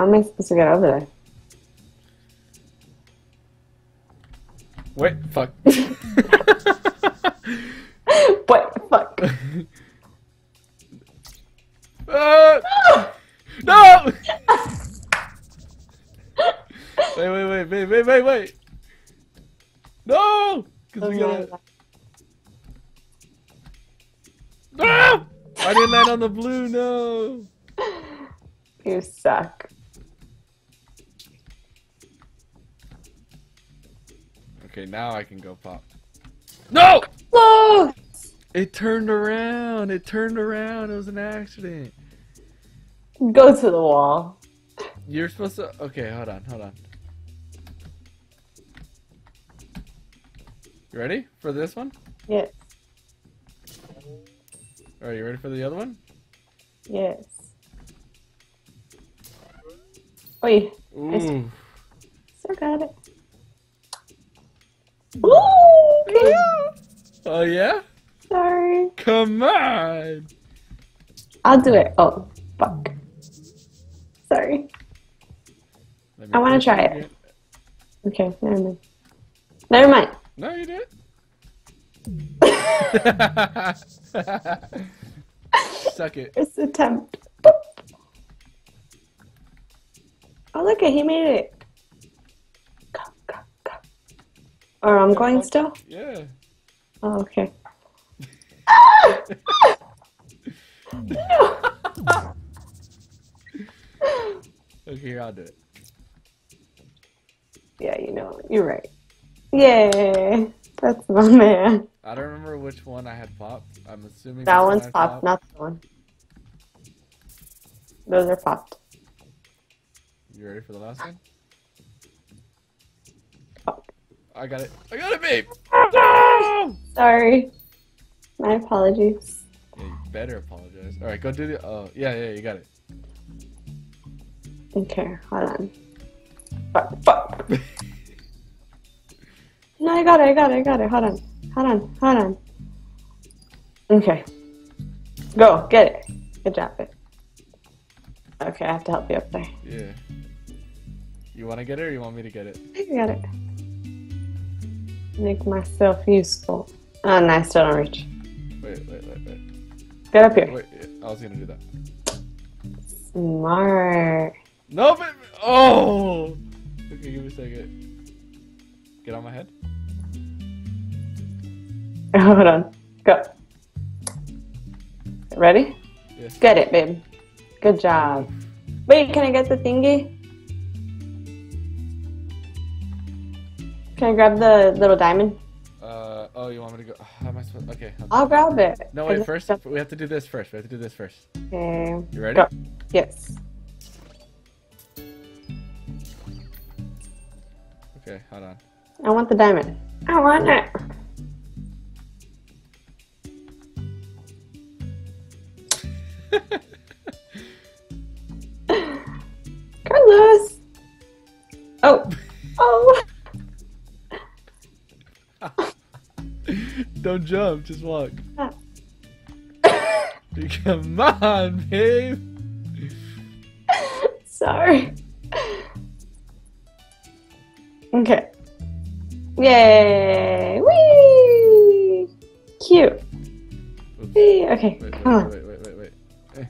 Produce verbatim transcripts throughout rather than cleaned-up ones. How am I supposed to get over there? Wait, fuck. What? Fuck. Uh, no! Wait, wait, wait, wait, wait, wait, wait! No! Cause we gotta... No! I didn't land on the blue, no! You suck. Okay, now I can go pop. No! No! It turned around. It turned around. It was an accident. Go to the wall. You're supposed to... Okay, hold on, hold on. You ready for this one? Yes. Alright, you ready for the other one? Yes. Oi. Ooh. So got it. Ooh! Okay. Oh, yeah? Sorry. Come on! I'll do it. Oh, fuck. Sorry. I want to try it. Again. Okay, never mind. Never mind. No, you did. Suck it. It's an attempt. Boop. Oh, look at he made it. Go, go, go. Or I'm going still? Yeah. Oh, okay. No. Okay, here, I'll do it. Yeah, you know, you're right. Yay! That's my man. I don't remember which one I had popped. I'm assuming that one's one popped, popped, not that one. Those are popped. You ready for the last one? Oh. I got it. I got it, babe! No! Sorry. My apologies. Yeah, you better apologize. Alright, go do the... Oh, yeah, yeah, you got it. Okay, hold on. Fuck, fuck! No, I got it, I got it, I got it. Hold on. Hold on, hold on. Okay. Go, get it. Good job, it. Okay, I have to help you up there. Yeah. You want to get it or you want me to get it? I got it. Make myself useful. Oh, no, I still don't reach. Wait, wait, wait, wait. Get up here. Wait, I was gonna do that. Smart. No, but oh. Okay, give me a second. Get on my head. Hold on. Go. Ready? Yes. Get it, babe. Good job. Wait, can I get the thingy? Can I grab the little diamond? Uh, oh, you want me to go? How am I supposed to? Okay. I'll, I'll grab it. No, wait, first, we have to do this first. We have to do this first. Okay. You ready? Go. Yes. Okay, hold on. I want the diamond. I want it. Carlos. Oh. Oh. Don't jump, just walk. Ah. Come on, babe. Sorry. Okay. Yay! Whee! Cute. Whee! Okay, wait, come wait, on. Wait, wait, wait, wait.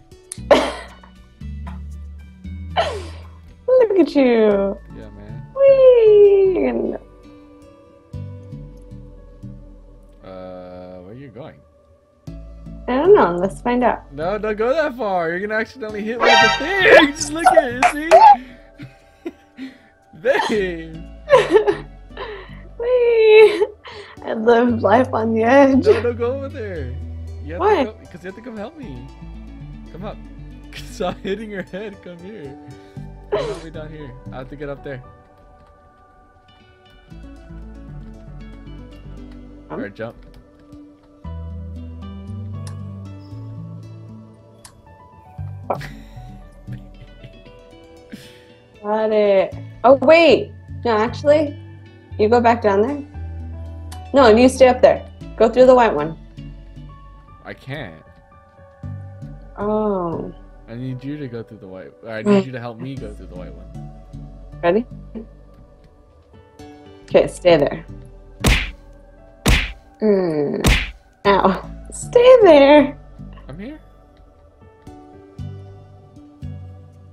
Hey. Look at you. Yeah, man. Whee! Going? I don't know. Let's find out. No, don't go that far. You're gonna accidentally hit one of the things. Just look at it. See? Babe. Wait. I live life on the edge. No, don't go over there. You have Why? Because you have to come help me. Come up. Stop hitting your head. Come here. Come help me down here. I have to get up there. Um. Alright, jump. Got it. Oh wait, no, actually, you go back down there. No, you stay up there. Go through the white one. I can't. Oh. I need you to go through the white. I need you to help me go through the white one. Ready? Okay, stay there. Mm. Ow. Stay there. I'm here.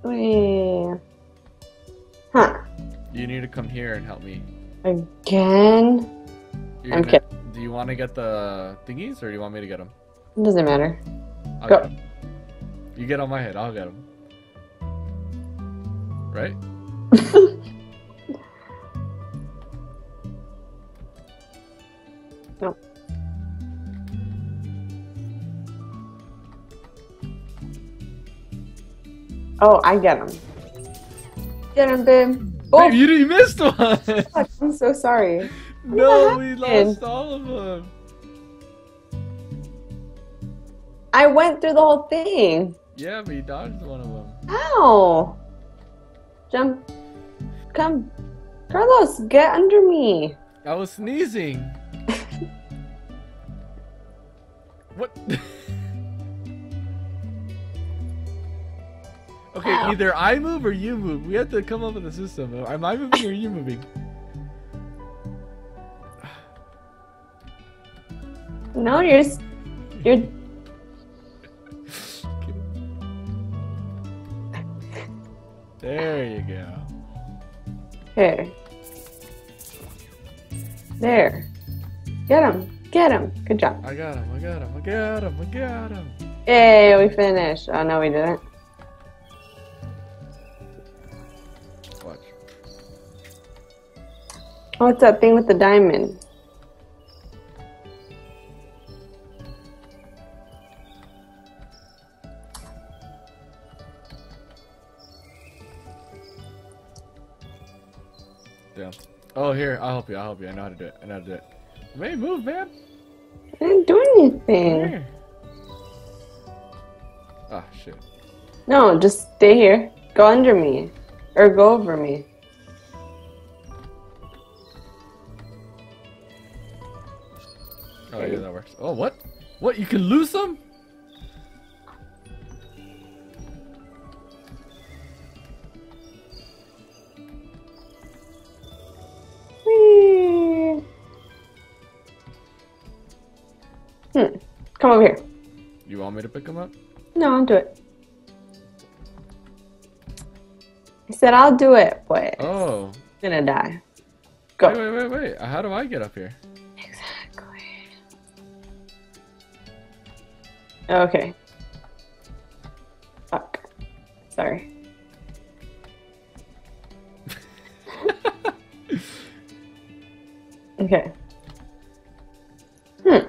Wait. Huh. You need to come here and help me. Again? You're I'm gonna, kidding. Do you want to get the thingies or do you want me to get them? It doesn't matter. I'll Go. Get them. You get on my head, I'll get them. Right? No. Oh, I get him. Get him, babe. Oh, babe, you, you missed one. Fuck, I'm so sorry. No, we lost all of them. I went through the whole thing. Yeah, but you dodged one of them. How? Jump. Come. Carlos, get under me. I was sneezing. What? Okay, wow. Either I move or you move. We have to come up with a system. Am I moving or are you moving? No, you're... You're... There you go. Here. There. Get him. Get him. Good job. I got him. I got him. I got him. I got him. Yay, we finished. Oh, no, we didn't. Watch. Oh, it's that thing with the diamond. Yeah. Oh, here, I'll help you. I'll help you. I know how to do it. I know how to do it. Hey, move, man. I didn't do anything. Ah, oh, shit. No, just stay here. Go under me. Or go over me. Oh, yeah, that works. Oh, what? What? You can lose them? Hmm. Come over here. You want me to pick them up? No, I'll do it. I said I'll do it, but oh, I'm gonna die. Go. Wait, wait, wait, wait. How do I get up here? Exactly. Okay. Fuck. Sorry. Okay. Hmm.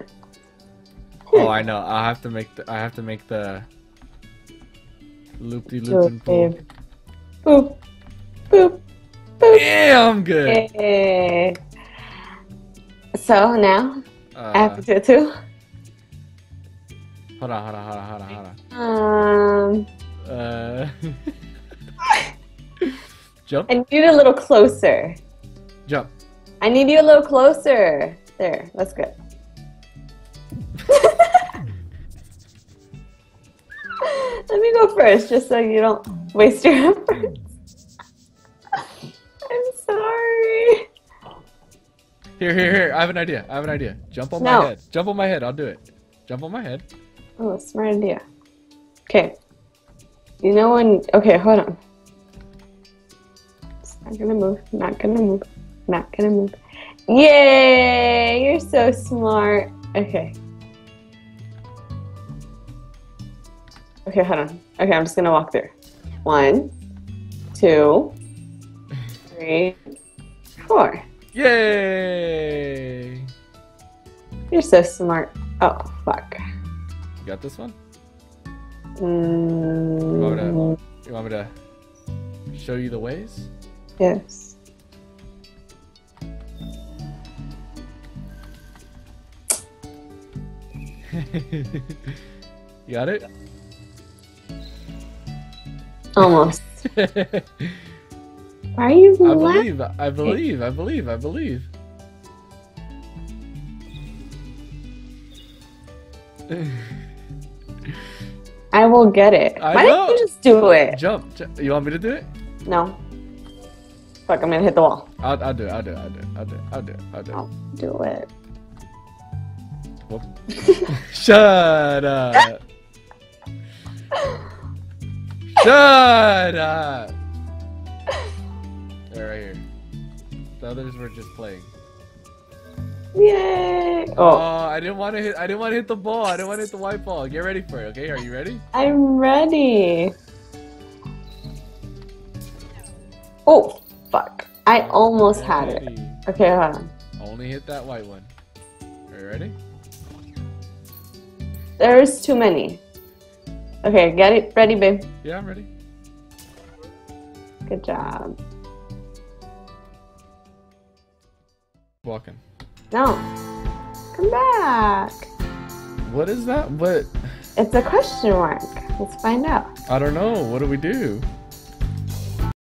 Oh, I know. I have to make the. I have to make the. Loop-de-loop and boop. Boop, boop, boop. Yeah, I'm good. Yay. So now uh, I have to do it too. Hold on, hold on, hold on, hold on, hold on. Um. Uh. Jump. I need you a little closer. Jump. I need you a little closer. There. That's good. Let me go first, just so you don't waste your efforts. I'm sorry. Here, here, here. I have an idea. I have an idea. Jump on no. my head. Jump on my head. I'll do it. Jump on my head. Oh, smart idea. Okay. You know when... Okay, hold on. It's not gonna move. Not gonna move. Not gonna move. Yay! You're so smart. Okay. Okay, hold on. Okay, I'm just gonna walk through. One, two, three, four. Yay! You're so smart. Oh, fuck. You got this one? Mm. You want me to, you want me to show you the ways? Yes. You got it? Almost. Why are you laughing? I believe, I believe, I believe, I believe. I will get it. I Why don't you just do it? Jump, jump. You want me to do it? No. Fuck, I'm gonna hit the wall. I'll, I'll do it, I'll do it, I'll do it, I'll do it, I'll do it, I'll do it. I'll do it. Shut up. Shut up. They're right here. The others were just playing. Yay! Oh, uh, I didn't want to hit. I didn't want to hit the ball. I didn't want to hit the white ball. Get ready for it. Okay, are you ready? I'm ready. Oh, fuck! I I'm almost ready. had it. Okay, hold on. Only hit that white one. Are you ready? There's too many. Okay, get it ready, babe. Yeah, I'm ready. Good job. Walking. No. Come back. What is that? What? It's a question mark. Let's find out. I don't know. What do we do?